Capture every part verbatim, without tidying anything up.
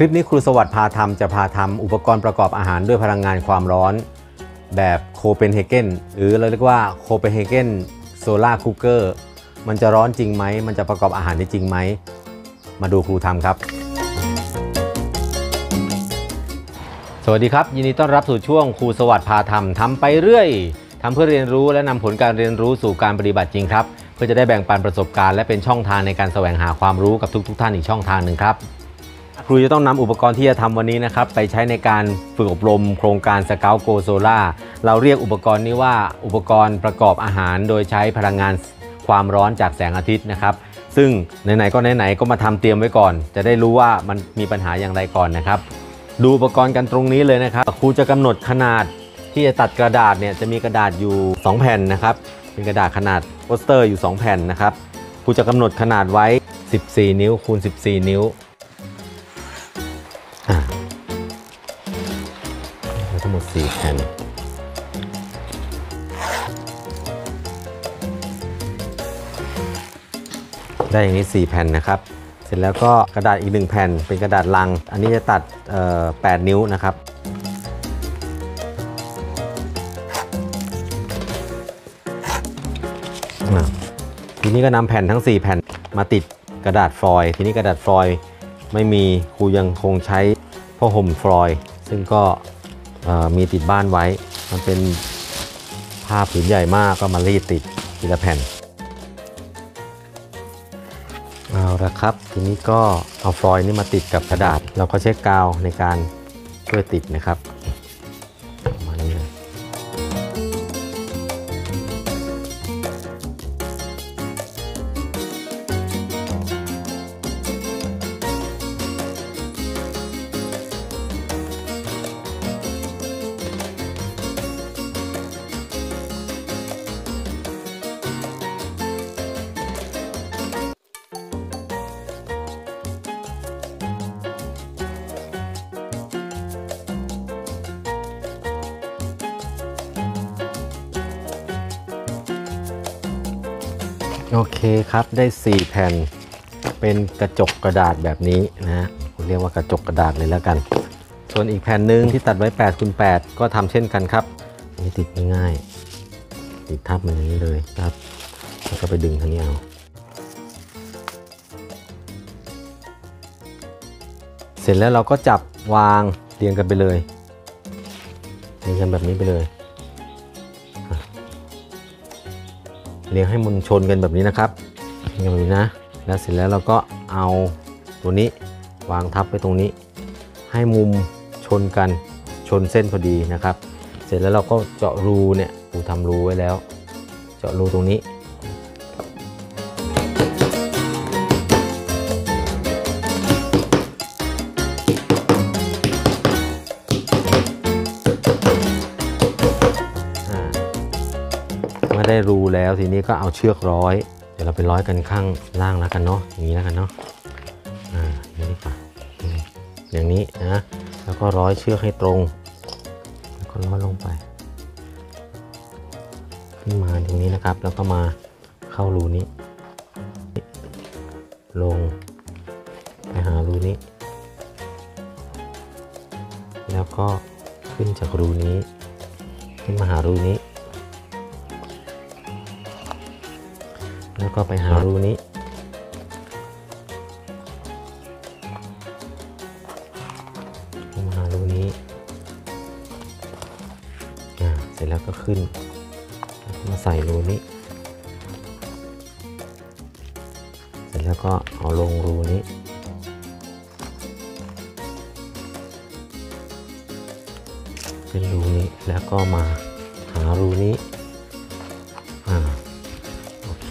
คลิปนี้ครูสวัสดิ์พาทำจะพาทำอุปกรณ์ประกอบอาหารด้วยพลังงานความร้อนแบบโคเปนเฮเกนหรือเราเรียกว่าโคเปนเฮเกนโซล่าคุกเกอร์มันจะร้อนจริงไหมมันจะประกอบอาหารได้จริงไหมมาดูครูทำครับสวัสดีครับยินดีต้อนรับสู่ช่วงครูสวัสดิ์พาทำทำไปเรื่อยทำเพื่อเรียนรู้และนำผลการเรียนรู้สู่การปฏิบัติจริงครับเพื่อจะได้แบ่งปันประสบการณ์และเป็นช่องทางในการแสวงหาความรู้กับทุกๆ ท่านอีกช่องทางหนึ่งครับครูจะต้องนำอุปกรณ์ที่จะทำวันนี้นะครับไปใช้ในการฝึกอบรมโครงการ Scout Go Solar เราเรียกอุปกรณ์นี้ว่าอุปกรณ์ประกอบอาหารโดยใช้พลังงานความร้อนจากแสงอาทิตย์นะครับซึ่งไหนๆก็ไหนๆก็มาทำเตรียมไว้ก่อนจะได้รู้ว่ามันมีปัญหาอย่างไรก่อนนะครับดูอุปกรณ์กันตรงนี้เลยนะครับครูจะกำหนดขนาดที่จะตัดกระดาษเนี่ยจะมีกระดาษอยู่สองแผ่นนะครับเป็นกระดาษขนาดโปสเตอร์อยู่สองแผ่นนะครับครูจะกำหนดขนาดไว้สิบสี่นิ้วคูณสิบสี่นิ้วทั้งหมดสี่แผ่นได้อย่างนี้สี่แผ่นนะครับเสร็จแล้วก็กระดาษอีกหนึ่งแผ่นเป็นกระดาษลังอันนี้จะตัดแปดนิ้วนะครับทีนี้ก็นำแผ่นทั้งสี่แผ่นมาติดกระดาษฟอยล์ทีนี้กระดาษฟอยล์ไม่มีครูยังคงใช้ผ้าห่มฟอยล์ซึ่งก็มีติดบ้านไว้มันเป็นผ้าผืนใหญ่มากก็มารีดติดทีละแผ่นเอาละครับทีนี้ก็เอาฟอยล์นี่มาติดกับกระดาษเราก็ใช้กาวในการช่วยติดนะครับมานี่เลยโอเคครับได้สี่แผ่นเป็นกระจกกระดาษแบบนี้นะผมเรียกว่ากระจกกระดาษเลยแล้วกันส่วนอีกแผ่นหนึ่งที่ตัดไว้แปดคูณแปดก็ทำเช่นกันครับนี่ติดง่ายๆติดทับมันอย่างนี้เลยครับแล้วก็ไปดึงทางนี้เอาเสร็จแล้วเราก็จับวางเรียงกันไปเลยเรียงกันแบบนี้ไปเลยเรียงให้มันชนกันแบบนี้นะครับอย่างนี้นะแล้วเสร็จแล้วเราก็เอาตัวนี้วางทับไว้ตรงนี้ให้มุมชนกันชนเส้นพอดีนะครับเสร็จแล้วเราก็เจาะรูเนี่ยกูทำรูไว้แล้วเจาะรูตรงนี้ได้รูแล้วทีนี้ก็เอาเชือกร้อยเดี๋ยวเราไปร้อยกันข้างล่างแล้วกันเนาะอย่างนี้แล้วกันเนาะอ่าอย่างนี้ป่ะอย่างนี้นะแล้วก็ร้อยเชือกให้ตรงแล้วก็ร้อยลงไปขึ้นมาตรงนี้นะครับแล้วก็มาเข้ารูนี้ลงไปหารูนี้แล้วก็ขึ้นจากรูนี้ขึ้นมาหารูนี้แล้วก็ไปหารูนี้มาหารูนี้เสร็จแล้วก็ขึ้นมาใส่รูนี้เสร็จแล้วก็เอาลงรูนี้เป็นรูนี้แล้วก็มาหารูนี้อ่าโอเค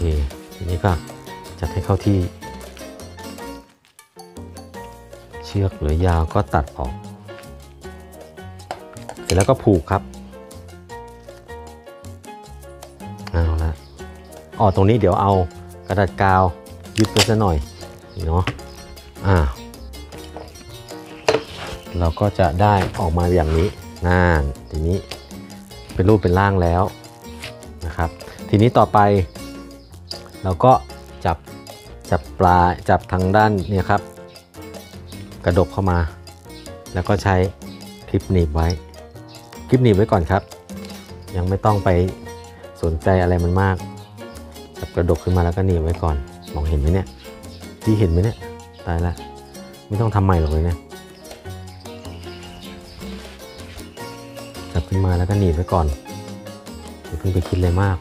ทีนี้ก็จัดให้เข้าที่เชือกหรือยาวก็ตัดออกเสร็จแล้วก็ผูกครับเอาละอ๋อตรงนี้เดี๋ยวเอากระดาษกาวยึดไปซะหน่อยนี่เนาะอ่าเราก็จะได้ออกมาอย่างนี้นั่นทีนี้เป็นรูปเป็นร่างแล้วนะครับทีนี้ต่อไปเราก็จับจับปลาจับทางด้านเนี่ยครับกระดกเข้ามา แล้วก็ใช้คลิปหนีบไว้คลิปหนีบไว้ก่อนครับยังไม่ต้องไปสนใจอะไรมันมากจับกระดกขึ้นมาแล้วก็หนีบไว้ก่อนมองเห็นไหมเนี่ยที่เห็นไหมเนี่ยตายละไม่ต้องทำใหม่หรอกเลยเนี่ยจับขึ้นมาแล้วก็หนีบไว้ก่อนอย่าเพิ่งไปคิดอะไรมาก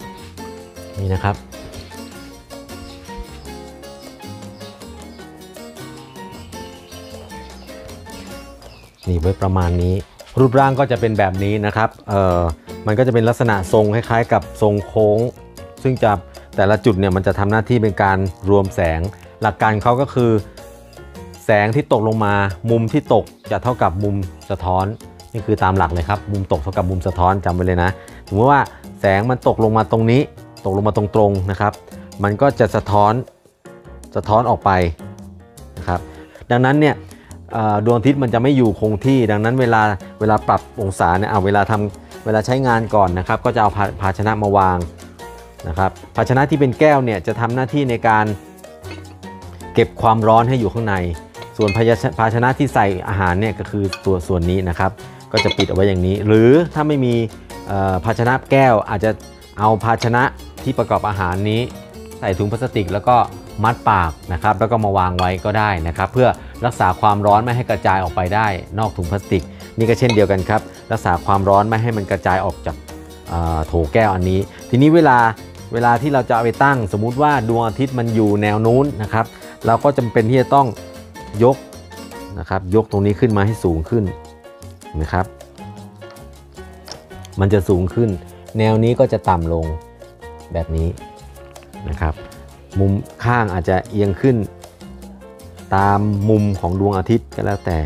นี่นะครับหนีบไว้ประมาณนี้รูปร่างก็จะเป็นแบบนี้นะครับเอ่อมันก็จะเป็นลักษณะทรงคล้ายๆกับทรงโค้งซึ่งจะแต่ละจุดเนี่ยมันจะทำหน้าที่เป็นการรวมแสงหลักการเขาก็คือแสงที่ตกลงมามุมที่ตกจะเท่ากับมุมสะท้อนนี่คือตามหลักเลยครับมุมตกเท่ากับมุมสะท้อนจำไว้เลยนะสมมติว่าแสงมันตกลงมาตรงนี้ตกลงมาตรงๆนะครับมันก็จะสะท้อนสะท้อนออกไปนะครับดังนั้นเนี่ยดวงอาทิตย์มันจะไม่อยู่คงที่ดังนั้นเวลาเวลาปรับองศาเนี่ยเอาเวลาทำเวลาใช้งานก่อนนะครับก็จะเอาภาชนะมาวางนะครับภาชนะที่เป็นแก้วเนี่ยจะทำหน้าที่ในการเก็บความร้อนให้อยู่ข้างในส่วนภาชนะที่ใส่อาหารเนี่ยก็คือตัวส่วนนี้นะครับก็จะปิดเอาไว้อย่างนี้หรือถ้าไม่มีภาชนะแก้วอาจจะเอาภาชนะที่ประกอบอาหารนี้ใส่ถุงพลาสติกแล้วก็มัดปากนะครับแล้วก็มาวางไว้ก็ได้นะครับเพื่อรักษาความร้อนไม่ให้กระจายออกไปได้นอกถุงพลาสติกนี่ก็เช่นเดียวกันครับรักษาความร้อนไม่ให้มันกระจายออกจากโถแก้วอันนี้ทีนี้เวลาเวลาที่เราจะเอาไปตั้งสมมุติว่าดวงอาทิตย์มันอยู่แนวนู้นนะครับเราก็จำเป็นที่จะต้องยกนะครับยกตรงนี้ขึ้นมาให้สูงขึ้นนะครับมันจะสูงขึ้นแนวนี้ก็จะต่ำลงแบบนี้นะครับมุมข้างอาจจะเอียงขึ้นตามมุมของดวงอาทิตย์ก็แล้วแต่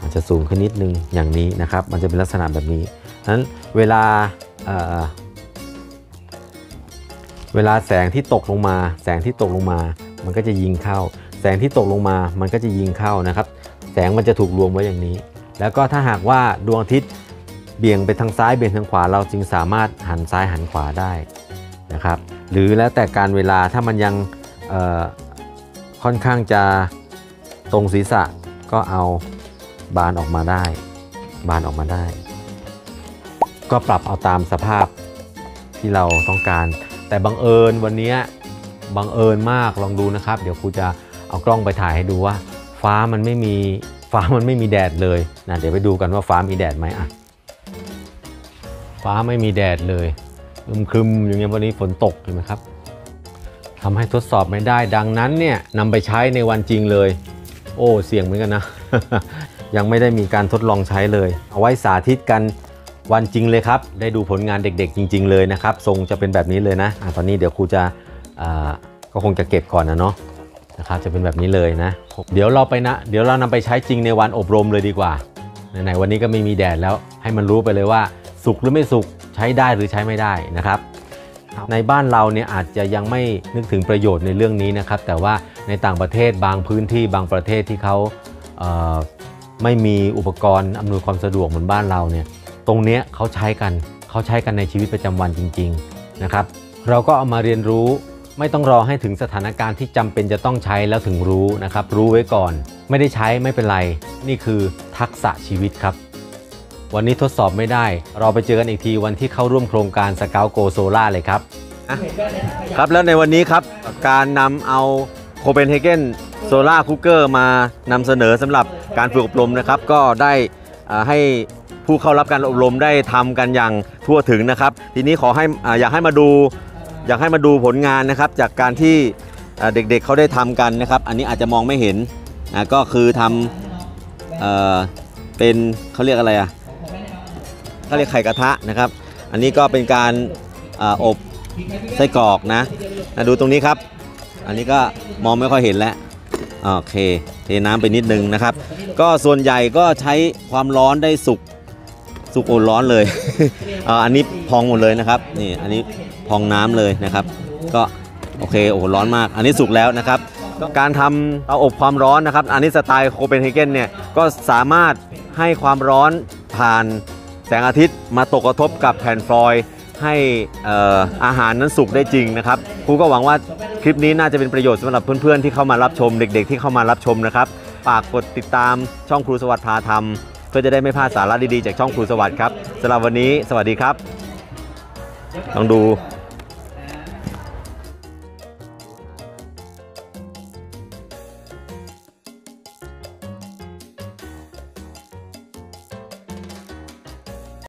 อาจจะสูงขึ้นนิดนึงอย่างนี้นะครับมันจะเป็นลักษณะแบบนี้ฉะนั้นเวลาเอ่อเวลาแสงที่ตกลงมาแสงที่ตกลงมามันก็จะยิงเข้าแสงที่ตกลงมามันก็จะยิงเข้านะครับแสงมันจะถูกรวมไว้อย่างนี้แล้วก็ถ้าหากว่าดวงอาทิตย์เบี่ยงไปทางซ้ายเบี่ยงทางขวาเราจึงสามารถหันซ้ายหันขวาได้นะครับหรือแล้วแต่การเวลาถ้ามันยังค่อนข้างจะตรงศีรษะก็เอาบานออกมาได้บานออกมาได้ก็ปรับเอาตามสภาพที่เราต้องการแต่บังเอิญวันนี้บังเอิญมากลองดูนะครับเดี๋ยวครูจะเอากล้องไปถ่ายให้ดูว่าฟ้ามันไม่มีฟ้ามันไม่มีแดดเลยนะเดี๋ยวไปดูกันว่าฟ้ามีแดดไหมอ่ะฟ้าไม่มีแดดเลยอึมครึมอย่างเงี้ยวันนี้ฝนตกเห็นไหมครับทำให้ทดสอบไม่ได้ดังนั้นเนี่ยนำไปใช้ในวันจริงเลยโอ้เสี่ยงเหมือนกันนะ ยังไม่ได้มีการทดลองใช้เลยเอาไว้สาธิตกันวันจริงเลยครับได้ดูผลงานเด็กๆจริงๆเลยนะครับทรงจะเป็นแบบนี้เลยนะตอนนี้เดี๋ยวครูจะก็คงจะเก็บก่อนนะเนาะนะครับจะเป็นแบบนี้เลยนะเดี๋ยวเราไปนะเดี๋ยวเรานำไปใช้จริงในวันอบรมเลยดีกว่าไหนๆวันนี้ก็ไม่มีแดดแล้วให้มันรู้ไปเลยว่าสุกหรือไม่สุกใช้ได้หรือใช้ไม่ได้นะครับในบ้านเราเนี่ยอาจจะยังไม่นึกถึงประโยชน์ในเรื่องนี้นะครับแต่ว่าในต่างประเทศบางพื้นที่บางประเทศที่เขาเอ่อไม่มีอุปกรณ์อำนวยความสะดวกเหมือนบ้านเราเนี่ยตรงเนี้ยเขาใช้กันเขาใช้กันในชีวิตประจำวันจริงๆนะครับเราก็เอามาเรียนรู้ไม่ต้องรอให้ถึงสถานการณ์ที่จำเป็นจะต้องใช้แล้วถึงรู้นะครับรู้ไว้ก่อนไม่ได้ใช้ไม่เป็นไรนี่คือทักษะชีวิตครับวันนี้ทดสอบไม่ได้เราไปเจอกันอีกทีวันที่เข้าร่วมโครงการ Scout Go Solar เลยครับครับแล้วในวันนี้ครับการนำเอา Copenhagen Solar Cooker มานำเสนอสำหรับการฝึกอบรมนะครับก็ได้ให้ผู้เข้ารับการอบรมได้ทำกันอย่างทั่วถึงนะครับทีนี้ขอให้อยากให้มาดูอยากให้มาดูผลงานนะครับจากการที่เด็กๆเขาได้ทำกันนะครับอันนี้อาจจะมองไม่เห็นนะก็คือทำเป็นเขาเรียกอะไรอะเขาเรียกไข่กระทะนะครับอันนี้ก็เป็นการอบไส้กรอกนะดูตรงนี้ครับอันนี้ก็มองไม่ค่อยเห็นแล้วโอเคเทน้ำไปนิดนึงนะครับก็ส่วนใหญ่ก็ใช้ความร้อนได้สุกสุกโอร้อนเลย อันนี้พองหมดเลยนะครับนี่อันนี้พองน้ำเลยนะครับก็โอเคโอ้ร้อนมากอันนี้สุกแล้วนะครับการทำเตาอบความร้อนนะครับอันนี้สไตล์โคเปนเฮเกนเนี่ยก็สามารถให้ความร้อนผ่านแสงอาทิตย์มาตกกระทบกับแผ่นฟอยล์ให้อาหารนั้นสุกได้จริงนะครับครูก็หวังว่า คลิปนี้น่าจะเป็นประโยชน์สำหรับเพื่อนๆที่เข้ามารับชมเด็กๆที่เข้ามารับชมนะครับฝากกดติดตามช่องครูสวัสดิ์พาธรรมเพื่อจะได้ไม่พลาดสาระดีๆจากช่องครูสวัสดิ์ครับสำหรับวันนี้สวัสดีครับลองดู